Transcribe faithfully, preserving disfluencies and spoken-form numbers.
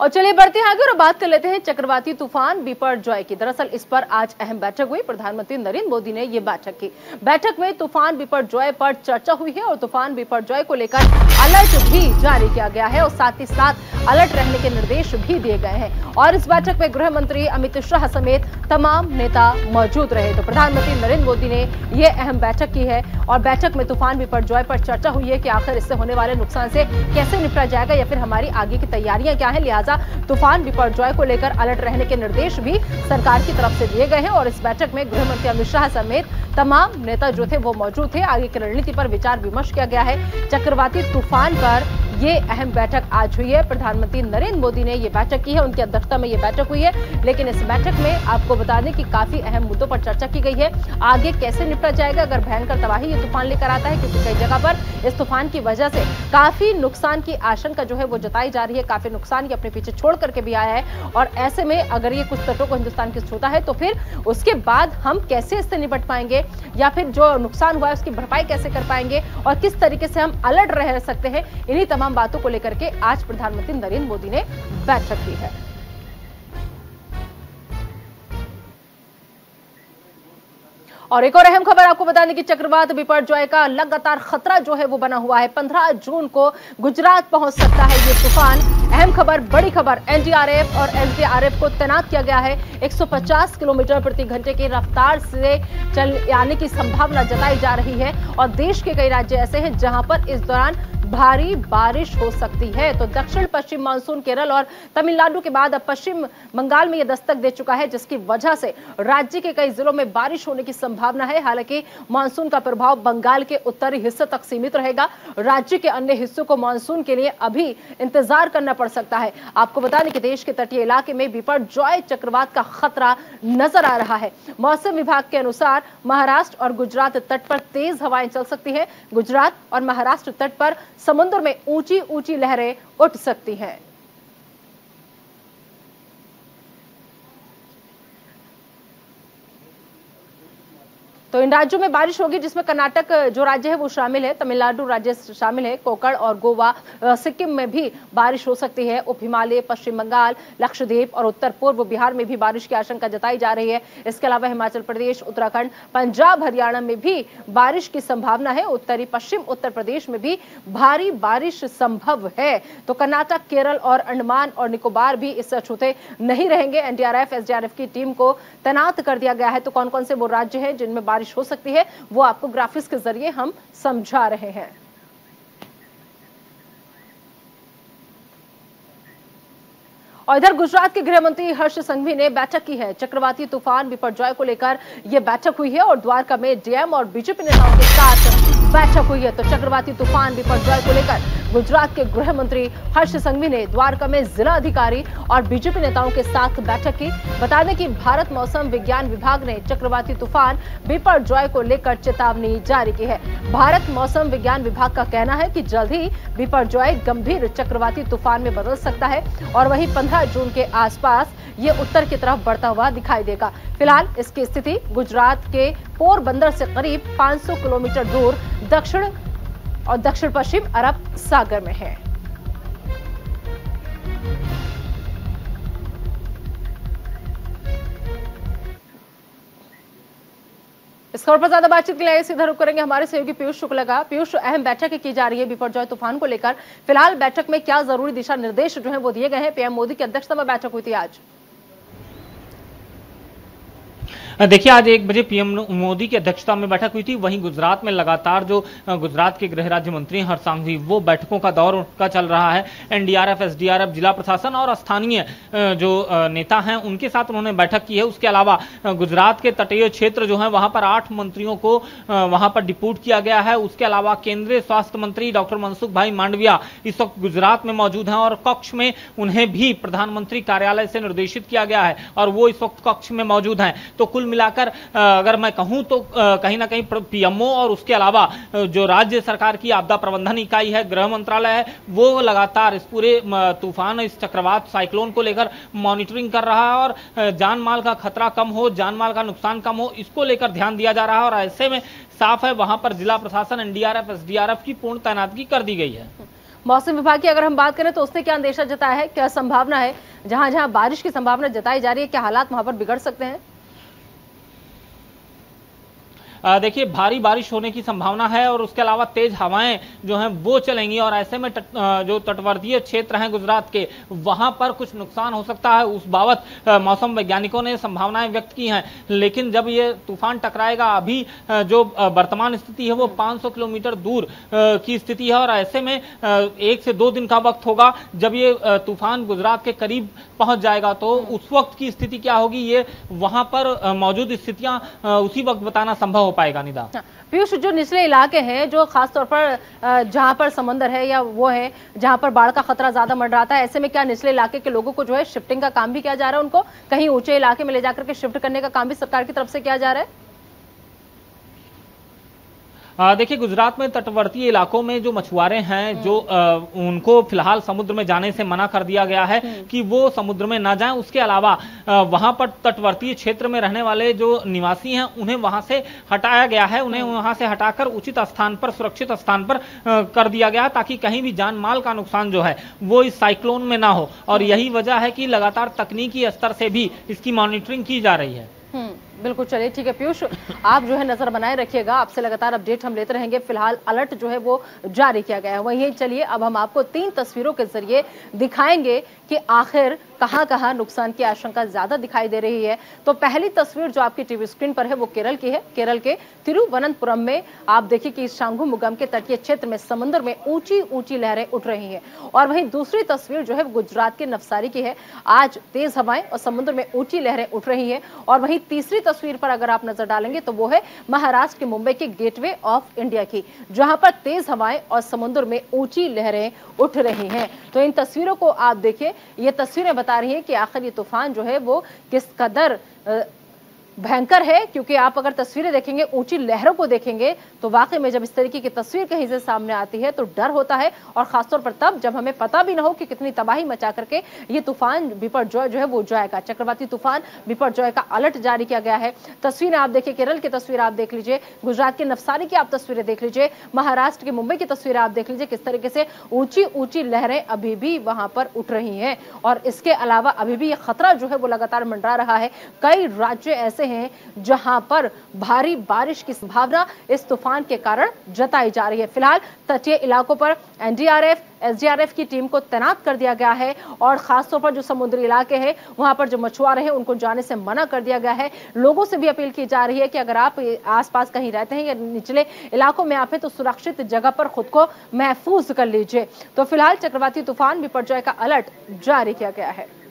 और चलिए बढ़ते हैं आगे और बात कर लेते हैं चक्रवाती तूफान बिपरजॉय की। दरअसल इस पर आज अहम बैठक हुई। प्रधानमंत्री नरेंद्र मोदी ने ये बैठक की। बैठक में तूफान बिपरजॉय पर चर्चा हुई है और तूफान बिपरजॉय को लेकर अलर्ट भी जारी किया गया है और साथ ही साथ अलर्ट रहने के निर्देश भी दिए गए हैं। और इस बैठक में गृह मंत्री अमित शाह समेत तमाम नेता मौजूद रहे। तो प्रधानमंत्री नरेंद्र मोदी ने ये अहम बैठक की है और बैठक में तूफान बिपरजॉय पर चर्चा हुई है कि आखिर इससे होने वाले नुकसान से कैसे निपटा जाएगा या फिर हमारी आगे की तैयारियां क्या है। लिहाजा तूफान बिपरजॉय को लेकर अलर्ट रहने के निर्देश भी सरकार की तरफ से दिए गए हैं। और इस बैठक में गृह मंत्री अमित शाह समेत तमाम नेता जो थे वो मौजूद थे। आगे की रणनीति पर विचार विमर्श किया गया है। चक्रवाती तूफान पर ये अहम बैठक आज हुई है। प्रधानमंत्री नरेंद्र मोदी ने ये बैठक की है, उनकी अध्यक्षता में ये बैठक हुई है। लेकिन इस बैठक में आपको बता दें कि काफी अहम मुद्दों पर चर्चा की गई है। आगे कैसे निपटा जाएगा अगर भयंकर तबाही ये तूफान लेकर आता है, क्योंकि कई जगह पर इस तूफान की वजह से काफी नुकसान की आशंका जो है वो जताई जा रही है। काफी नुकसान ये अपने पीछे छोड़ करके भी आया है। और ऐसे में अगर ये कुछ तटों को हिंदुस्तान के छूता है तो फिर उसके बाद हम कैसे इससे निपट पाएंगे या फिर जो नुकसान हुआ है उसकी भरपाई कैसे कर पाएंगे और किस तरीके से हम अलर्ट रह सकते हैं, इन्हीं तमाम बातों को लेकर के आज प्रधानमंत्री नरेंद्र मोदी ने बैठक की है। और एक और अहम खबर आपको बता दें कि चक्रवात बिपरजॉय का लगातार खतरा जो है वो बना हुआ है। पंद्रह जून को गुजरात पहुंच सकता है ये तूफान। अहम खबर, बड़ी खबर, एनडीआरएफ और एसडीआरएफ को तैनात किया गया है। एक सौ पचास किलोमीटर प्रति घंटे की रफ्तार से चल आने की संभावना जताई जा रही है। और देश के कई राज्य ऐसे हैं जहां पर इस दौरान भारी बारिश हो सकती है। तो दक्षिण पश्चिम मानसून केरल और तमिलनाडु के बाद अब पश्चिम बंगाल में यह दस्तक दे चुका है, जिसकी वजह से राज्य के कई जिलों में बारिश होने की संभावना है। हालांकि मानसून का प्रभाव बंगाल के उत्तरी हिस्से तक सीमित रहेगा। राज्य के अन्य हिस्सों को मानसून के लिए अभी इंतजार करना पड़ सकता है। आपको बता दें कि देश के तटीय इलाके में बिपरजॉय चक्रवात का खतरा नजर आ रहा है। मौसम विभाग के अनुसार महाराष्ट्र और गुजरात तट पर तेज हवाएं चल सकती है। गुजरात और महाराष्ट्र तट पर समुद्र में ऊंची ऊंची लहरें उठ सकती हैं। तो इन राज्यों में बारिश होगी, जिसमें कर्नाटक जो राज्य है वो शामिल है, तमिलनाडु राज्य शामिल है, कोकण और गोवा, सिक्किम में भी बारिश हो सकती है। उप हिमालय, पश्चिम बंगाल, लक्षद्वीप और उत्तर पूर्व बिहार में भी बारिश की आशंका जताई जा रही है। इसके अलावा हिमाचल प्रदेश, उत्तराखंड, पंजाब, हरियाणा में भी बारिश की संभावना है। उत्तरी पश्चिम उत्तर प्रदेश में भी भारी बारिश संभव है। तो कर्नाटक, केरल और अंडमान और निकोबार भी इससे अछूते नहीं रहेंगे। एनडीआरएफ, एसडीआरएफ की टीम को तैनात कर दिया गया है। तो कौन कौन से वो राज्य हैं जिनमें हो सकती है वो आपको ग्राफिक्स के जरिए हम समझा रहे हैं। और इधर गुजरात के गृह मंत्री हर्ष संघवी ने बैठक की है। चक्रवाती तूफान बिपरजॉय को लेकर यह बैठक हुई है और द्वारका में डीएम और बीजेपी नेताओं के साथ बैठक हुई है। तो चक्रवाती तूफान बिपरजॉय को लेकर गुजरात के गृह मंत्री हर्ष संघवी ने द्वारका में जिला अधिकारी और बीजेपी नेताओं के साथ बैठक की। बता दें कि भारत मौसम विज्ञान विभाग ने चक्रवाती तूफान बिपरजॉय को लेकर चेतावनी जारी की है। भारत मौसम विज्ञान विभाग का कहना है कि जल्द ही बिपरजॉय गंभीर चक्रवाती तूफान में बदल सकता है और वही पंद्रह जून के आसपास ये उत्तर की तरफ बढ़ता हुआ दिखाई देगा। फिलहाल इसकी स्थिति गुजरात के पोरबंदर से करीब पाँच सौ किलोमीटर दूर दक्षिण और दक्षिण पश्चिम अरब सागर में है। इस खबर पर ज्यादा बातचीत के लिए सीधा रुख करेंगे हमारे सहयोगी पीयूष शुक्ला का। पीयूष, अहम बैठक की जा रही है बिपरजॉय तूफान को लेकर, फिलहाल बैठक में क्या जरूरी दिशा निर्देश जो है वो दिए गए हैं? पीएम मोदी की अध्यक्षता में बैठक हुई थी आज। देखिए, आज एक बजे पीएम मोदी की अध्यक्षता में बैठक हुई थी। वहीं गुजरात में लगातार जो गुजरात के गृह राज्य मंत्री हर्ष संघवी, वो बैठकों का दौर उनका चल रहा है। एनडीआरएफ, एसडीआरएफ, जिला प्रशासन और स्थानीय जो नेता हैं उनके साथ उन्होंने बैठक की है। उसके अलावा गुजरात के तटीय क्षेत्र जो है वहां पर आठ मंत्रियों को वहां पर डिप्यूट किया गया है। उसके अलावा केंद्रीय स्वास्थ्य मंत्री डॉक्टर मनसुख भाई मांडविया इस वक्त गुजरात में मौजूद हैं और कक्ष में उन्हें भी प्रधानमंत्री कार्यालय से निर्देशित किया गया है और वो इस वक्त कक्ष में मौजूद हैं। तो कुल मिलाकर अगर मैं कहूं तो कहीं ना कहीं पीएमओ और उसके अलावा जो राज्य सरकार की आपदा प्रबंधन इकाई है, गृह मंत्रालय है, वो लगातार इस पूरे तूफान, इस चक्रवात साइक्लोन को लेकर मॉनिटरिंग कर रहा है और जान माल का खतरा कम हो, जान माल का नुकसान कम हो, इसको लेकर ध्यान दिया जा रहा है। और ऐसे में साफ है वहां पर जिला प्रशासन, एनडीआरएफ, एसडीआरएफ की पूर्ण तैनातगी कर दी गई है। मौसम विभाग की अगर हम बात करें तो उसने क्या अंदेशा जताया है, क्या संभावना है, जहां जहां बारिश की संभावना जताई जा रही है, क्या हालात वहां पर बिगड़ सकते हैं? देखिए, भारी बारिश होने की संभावना है और उसके अलावा तेज हवाएं जो हैं वो चलेंगी और ऐसे में तट, जो तटवर्तीय क्षेत्र हैं गुजरात के, वहां पर कुछ नुकसान हो सकता है। उस बाबत मौसम वैज्ञानिकों ने संभावनाएं व्यक्त की हैं, लेकिन जब ये तूफान टकराएगा, अभी जो वर्तमान स्थिति है वो पाँच सौ किलोमीटर दूर की स्थिति है और ऐसे में एक से दो दिन का वक्त होगा जब ये तूफान गुजरात के करीब पहुंच जाएगा, तो उस वक्त की स्थिति क्या होगी, ये वहां पर मौजूद स्थितियां उसी वक्त बताना संभव पाएगा निदा। पीयूष, जो निचले इलाके हैं, जो खास तौर पर जहां पर समंदर है या वो है जहां पर बाढ़ का खतरा ज्यादा मंडराता है, ऐसे में क्या निचले इलाके के लोगों को जो है शिफ्टिंग का काम भी किया जा रहा है, उनको कहीं ऊंचे इलाके में ले जाकर के शिफ्ट करने का काम भी सरकार की तरफ से किया जा रहा है? देखिए, गुजरात में तटवर्तीय इलाकों में जो मछुआरे हैं, जो आ, उनको फिलहाल समुद्र में जाने से मना कर दिया गया है कि वो समुद्र में ना जाएं। उसके अलावा आ, वहां पर तटवर्तीय क्षेत्र में रहने वाले जो निवासी हैं उन्हें वहां से हटाया गया है, उन्हें वहां से हटाकर उचित स्थान पर, सुरक्षित स्थान पर आ, कर दिया गया, ताकि कहीं भी जान माल का नुकसान जो है वो इस साइक्लोन में ना हो। और यही वजह है कि लगातार तकनीकी स्तर से भी इसकी मॉनिटरिंग की जा रही है। बिल्कुल, चलिए ठीक है पीयूष, आप जो है नजर बनाए रखिएगा, आपसे लगातार अपडेट हम लेते रहेंगे। फिलहाल अलर्ट जो है वो जारी किया गया है। वहीं चलिए अब हम आपको तीन तस्वीरों के जरिए दिखाएंगे कि आखिर कहां कहां नुकसान की आशंका ज्यादा दिखाई दे रही है। तो पहली तस्वीर जो आपकी टीवी स्क्रीन पर है वो केरल की है। केरल के तिरुवनंतपुरम में आप देखिए कि सांगु मुगम के तटीय क्षेत्र में समंदर में ऊंची ऊंची लहरें उठ रही हैं। और वहीं दूसरी तस्वीर जो है गुजरात के नवसारी की है। आज तेज हवाएं और समुद्र में ऊंची लहरें उठ रही है। और वहीं तीसरी तस्वीर पर अगर आप नजर डालेंगे तो वो है महाराष्ट्र के मुंबई के गेटवे ऑफ इंडिया की, जहां पर तेज हवाएं और समुद्र में ऊंची लहरें उठ रही हैं। तो इन तस्वीरों को आप देखिए, ये तस्वीरें बता रही हैं कि आखिर ये तूफान जो है वो किस कदर भयंकर है, क्योंकि आप अगर तस्वीरें देखेंगे, ऊंची लहरों को देखेंगे, तो वाकई में जब इस तरीके की तस्वीर कहीं से सामने आती है तो डर होता है। और खासतौर पर तब जब हमें पता भी ना हो कि कितनी तबाही मचा करके ये तूफान बिपरजॉय जो है वो जाएगा। चक्रवाती तूफान बिपरजॉय का अलर्ट जारी किया गया है। तस्वीरें आप देखिए, केरल की तस्वीर आप देख लीजिए, गुजरात के नवसारी की आप तस्वीरें देख लीजिए, महाराष्ट्र के मुंबई की तस्वीरें आप देख लीजिए, किस तरीके से ऊंची ऊंची लहरें अभी भी वहां पर उठ रही हैं। और इसके अलावा अभी भी ये खतरा जो है वो लगातार मंडरा रहा है। कई राज्य ऐसे हैं जहां पर भारी बारिश की संभावना इस तूफान के कारण जताई जा रही है। फिलहाल तटीय इलाकों पर एनडीआरएफ, एसडीआरएफ की टीम को तैनात कर दिया गया है। और खासतौर पर जो समुद्री इलाके हैं वहां पर जो मछुआरे हैं उनको जाने से मना कर दिया गया है। लोगों से भी अपील की जा रही है कि अगर आप आसपास कहीं रहते हैं या निचले इलाकों में आप हैं तो सुरक्षित जगह पर खुद को महफूज कर लीजिए। तो फिलहाल चक्रवाती तूफान बिपरजॉय का अलर्ट जारी किया गया है।